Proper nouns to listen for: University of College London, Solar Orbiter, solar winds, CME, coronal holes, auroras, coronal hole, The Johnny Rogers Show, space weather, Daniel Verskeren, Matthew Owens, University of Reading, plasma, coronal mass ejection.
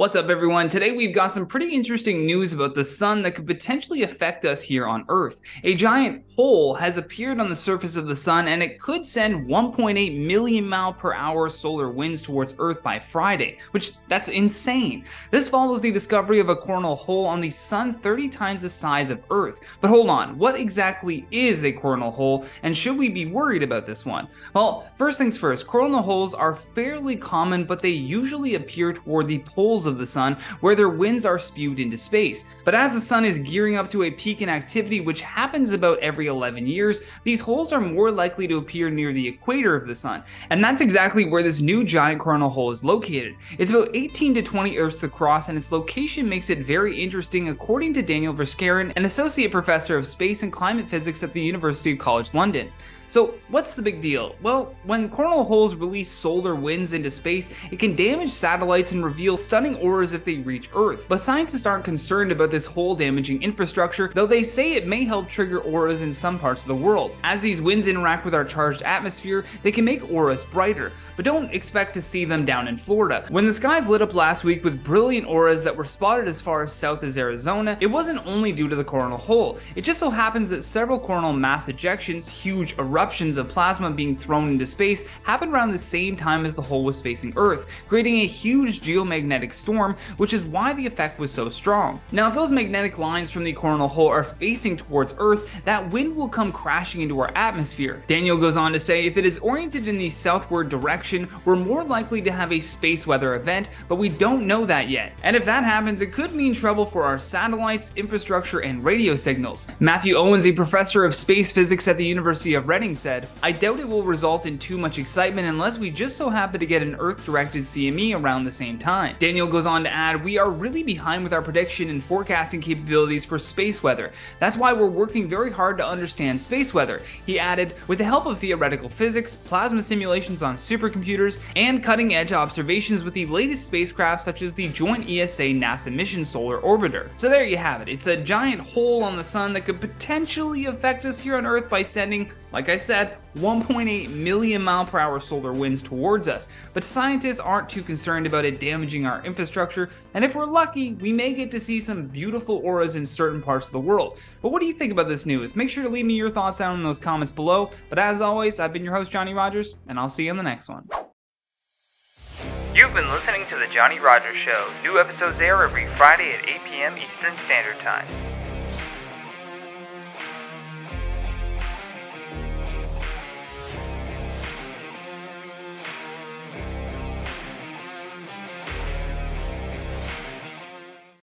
What's up, everyone? Today, we've got some pretty interesting news about the sun that could potentially affect us here on Earth. A giant hole has appeared on the surface of the sun, and it could send 1.8 million mile per hour solar winds towards Earth by Friday, which that's insane. This follows the discovery of a coronal hole on the sun 30 times the size of Earth. But hold on, what exactly is a coronal hole, and should we be worried about this one? Well, first things first, coronal holes are fairly common, but they usually appear toward the poles of the sun, where their winds are spewed into space. But as the sun is gearing up to a peak in activity, which happens about every 11 years, these holes are more likely to appear near the equator of the sun. And that's exactly where this new giant coronal hole is located. It's about 18 to 20 Earths across, and its location makes it very interesting, according to Daniel Verskeren, an associate professor of space and climate physics at the University of College London. So what's the big deal? Well, when coronal holes release solar winds into space, it can damage satellites and reveal stunning auroras if they reach Earth. But scientists aren't concerned about this hole damaging infrastructure, though they say it may help trigger auroras in some parts of the world. As these winds interact with our charged atmosphere, they can make auroras brighter, but don't expect to see them down in Florida. When the skies lit up last week with brilliant auroras that were spotted as far south as Arizona, it wasn't only due to the coronal hole. It just so happens that several coronal mass ejections, huge eruptions of plasma being thrown into space, happened around the same time as the hole was facing Earth, creating a huge geomagnetic storm, which is why the effect was so strong. Now, if those magnetic lines from the coronal hole are facing towards Earth, that wind will come crashing into our atmosphere. Daniel goes on to say, if it is oriented in the southward direction, we're more likely to have a space weather event, but we don't know that yet. And if that happens, it could mean trouble for our satellites, infrastructure, and radio signals. Matthew Owens, a professor of space physics at the University of Reading, said, I doubt it will result in too much excitement unless we just so happen to get an Earth-directed CME around the same time. Daniel goes on to add, we are really behind with our prediction and forecasting capabilities for space weather. That's why we're working very hard to understand space weather. He added, with the help of theoretical physics, plasma simulations on supercomputers, and cutting-edge observations with the latest spacecraft such as the joint ESA-NASA mission Solar Orbiter. So there you have it. It's a giant hole on the sun that could potentially affect us here on Earth by sending, like I said, 1.8 million mile per hour solar winds towards us, but scientists aren't too concerned about it damaging our infrastructure, and if we're lucky, we may get to see some beautiful auras in certain parts of the world. But what do you think about this news? Make sure to leave me your thoughts down in those comments below, but as always, I've been your host, Johnny Rogers, and I'll see you in the next one. You've been listening to The Johnny Rogers Show. New episodes air every Friday at 8 p.m. Eastern Standard Time.